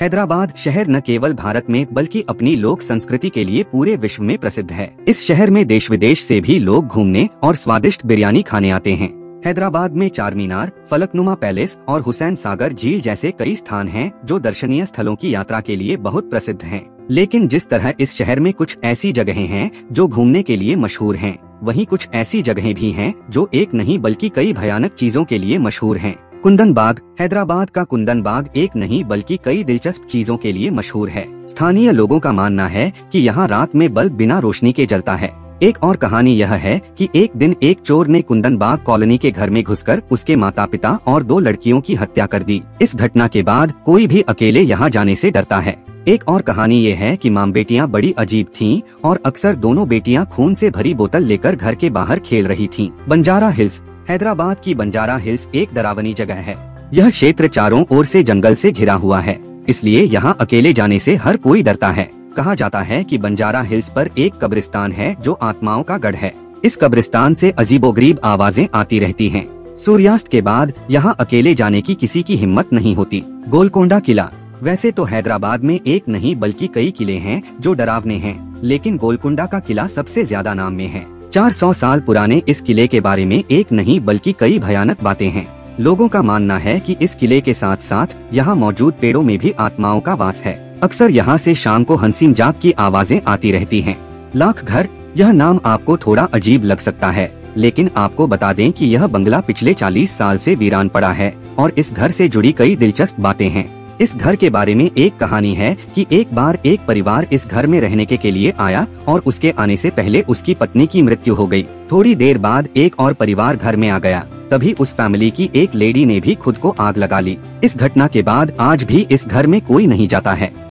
हैदराबाद शहर न केवल भारत में बल्कि अपनी लोक संस्कृति के लिए पूरे विश्व में प्रसिद्ध है। इस शहर में देश विदेश से भी लोग घूमने और स्वादिष्ट बिरयानी खाने आते हैं। हैदराबाद में चार मीनार, फलकनुमा पैलेस और हुसैन सागर झील जैसे कई स्थान हैं जो दर्शनीय स्थलों की यात्रा के लिए बहुत प्रसिद्ध हैं। लेकिन जिस तरह इस शहर में कुछ ऐसी जगहें हैं जो घूमने के लिए मशहूर हैं, वहीं कुछ ऐसी जगहें भी हैं जो एक नहीं बल्कि कई भयानक चीजों के लिए मशहूर हैं। कुंदनबाग, हैदराबाद का कुंदनबाग एक नहीं बल्कि कई दिलचस्प चीजों के लिए मशहूर है। स्थानीय लोगों का मानना है कि यहाँ रात में बल्ब बिना रोशनी के जलता है। एक और कहानी यह है कि एक दिन एक चोर ने कुंदनबाग कॉलोनी के घर में घुसकर उसके माता पिता और 2 लड़कियों की हत्या कर दी। इस घटना के बाद कोई भी अकेले यहाँ जाने से डरता है। एक और कहानी ये है कि मां बेटियां बड़ी अजीब थीं और अक्सर दोनों बेटियां खून से भरी बोतल लेकर घर के बाहर खेल रही थीं। बंजारा हिल्स, हैदराबाद की बंजारा हिल्स एक डरावनी जगह है। यह क्षेत्र चारों ओर से जंगल से घिरा हुआ है, इसलिए यहाँ अकेले जाने से हर कोई डरता है। कहा जाता है कि बंजारा हिल्स पर एक कब्रिस्तान है जो आत्माओं का गढ़ है। इस कब्रिस्तान से अजीबोगरीब आवाजें आती रहती हैं। सूर्यास्त के बाद यहाँ अकेले जाने की किसी की हिम्मत नहीं होती। गोलकुंडा किला, वैसे तो हैदराबाद में एक नहीं बल्कि कई किले हैं जो डरावने हैं, लेकिन गोलकुंडा का किला सबसे ज्यादा नाम में है। 400 साल पुराने इस किले के बारे में एक नहीं बल्कि कई भयानक बातें हैं। लोगों का मानना है कि इस किले के साथ साथ यहाँ मौजूद पेड़ों में भी आत्माओं का वास है। अक्सर यहाँ से शाम को हंसिन जाग की आवाजें आती रहती हैं। लाख घर, यह नाम आपको थोड़ा अजीब लग सकता है, लेकिन आपको बता दें कि यह बंगला पिछले 40 साल से वीरान पड़ा है और इस घर से जुड़ी कई दिलचस्प बातें हैं। इस घर के बारे में एक कहानी है कि एक बार एक परिवार इस घर में रहने के लिए आया और उसके आने से पहले उसकी पत्नी की मृत्यु हो गई। थोड़ी देर बाद एक और परिवार घर में आ गया, तभी उस फैमिली की एक लेडी ने भी खुद को आग लगा ली। इस घटना के बाद आज भी इस घर में कोई नहीं जाता है।